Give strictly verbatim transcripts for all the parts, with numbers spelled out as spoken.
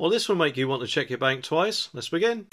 Well, this will make you want to check your bank twice. Let's begin.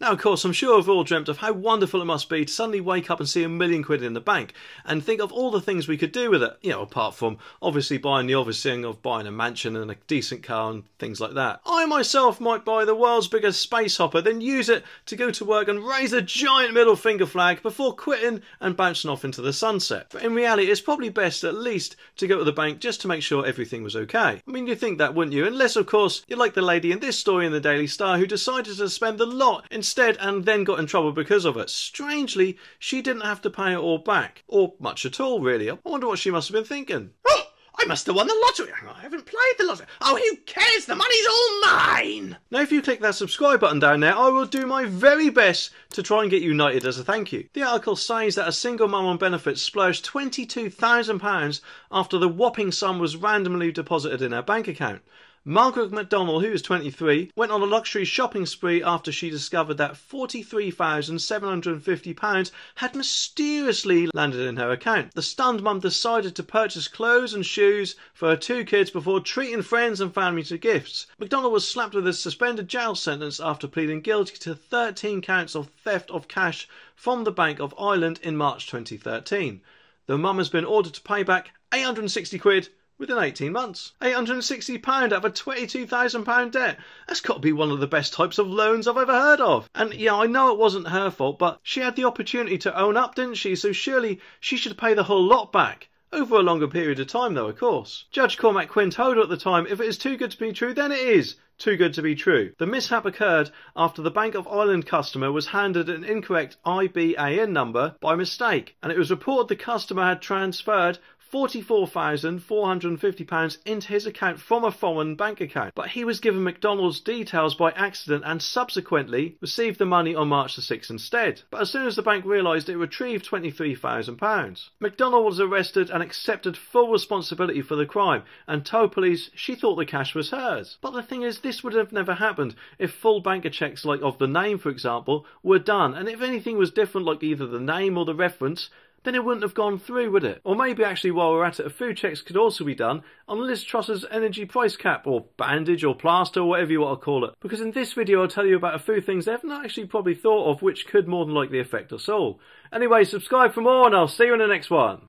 Now, of course, I'm sure we've all dreamt of how wonderful it must be to suddenly wake up and see a million quid in the bank and think of all the things we could do with it, you know, apart from obviously buying the obvious thing of buying a mansion and a decent car and things like that. I myself might buy the world's biggest space hopper, then use it to go to work and raise a giant middle finger flag before quitting and bouncing off into the sunset. But in reality, it's probably best at least to go to the bank just to make sure everything was okay. I mean, you'd think that, wouldn't you? Unless, of course, you're like the lady in this story in the Daily Star who decided to spend the lot in instead and then got in trouble because of it. Strangely, she didn't have to pay it all back, or much at all really. I wonder what she must have been thinking. Oh, I must have won the lottery. I haven't played the lottery. Oh, who cares? The money's all mine. Now, if you click that subscribe button down there, I will do my very best to try and get united as a thank you. The article says that a single mum on benefits splashed twenty-two thousand pounds after the whopping sum was randomly deposited in her bank account. Margaret McDonald, who is twenty-three, went on a luxury shopping spree after she discovered that forty-three thousand seven hundred and fifty pounds had mysteriously landed in her account. The stunned mum decided to purchase clothes and shoes for her two kids before treating friends and family to gifts. McDonald was slapped with a suspended jail sentence after pleading guilty to thirteen counts of theft of cash from the Bank of Ireland in March twenty thirteen. The mum has been ordered to pay back eight hundred and sixty quid within eighteen months. eight hundred and sixty pounds out of a twenty-two thousand pound debt. That's got to be one of the best types of loans I've ever heard of. And yeah, I know it wasn't her fault, but she had the opportunity to own up, didn't she? So surely she should pay the whole lot back. Over a longer period of time though, of course. Judge Cormac Quinn told her at the time, if it is too good to be true, then it is too good to be true. The mishap occurred after the Bank of Ireland customer was handed an incorrect I B A N number by mistake, and it was reported the customer had transferred forty-four thousand four hundred and fifty pounds into his account from a foreign bank account, but he was given McDonald's details by accident and subsequently received the money on March the sixth instead. But as soon as the bank realised, it retrieved twenty-three thousand pounds. McDonald was arrested and accepted full responsibility for the crime and told police she thought the cash was hers. But the thing is, this would have never happened if full banker checks, like of the name for example, were done, and if anything was different, like either the name or the reference, then it wouldn't have gone through, would it? Or maybe actually while we're at it, a food checks could also be done on Liz Truss's energy price cap, or bandage, or plaster, or whatever you want to call it. Because in this video I'll tell you about a few things they've not actually probably thought of, which could more than likely affect us all. Anyway, subscribe for more and I'll see you in the next one.